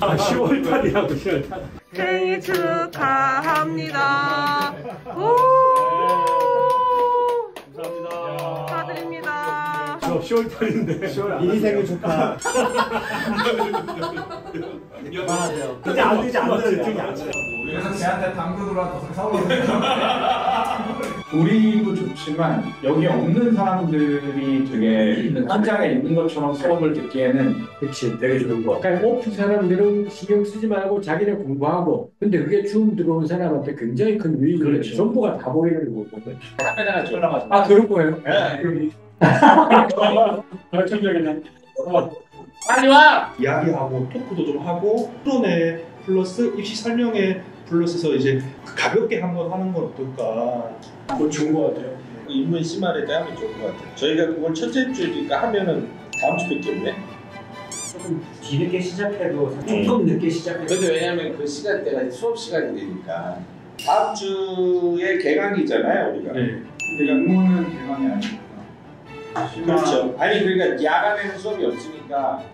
10월달이라고 10월달. 생일 축하합니다. 오! 감사합니다. 축하드립니다. 저 10월달인데 10월 이니 생일 축하. 미안해요. 근데 안 되지 안 돼. 그래서 쟤한테 당근으로 사오거든요. 우리도 좋지만 여기 없는 사람들이 되게 한자가 있는 것처럼 수업을 듣기에는 그치 되게 좋은 거. 그러니까 오픈 사람들은 신경 쓰지 말고 자기네 공부하고. 근데 그게 줌 들어온 사람한테 굉장히 큰 유익을. 그렇죠. 전부가 다 보이는 거거든요. 카메라가 쫄라가지고. 아 그럴 거예요? 예. 결정적이네. 빨리 와. 이야기하고 토크도 좀 하고 토론에 플러스 입시 설명에. 플러스서 이제 가볍게 한번 하는 건 어떨까? 그거 좋은 것 같아요. 인문 심화에 대하면 좋은 것 같아요. 저희가 그걸 첫째 주니까 하면은 다음 주밖에 없네. 조금 뒤늦게 시작해도 조금 늦게 시작해도. 근데 왜냐면 그 시간대가 수업 시간이 되니까 다음 주에 개강이잖아요 우리가. 네. 근데 인문은 개강이 아니니까. 그렇죠. 아니 그러니까 야간에는 수업이 없으니까.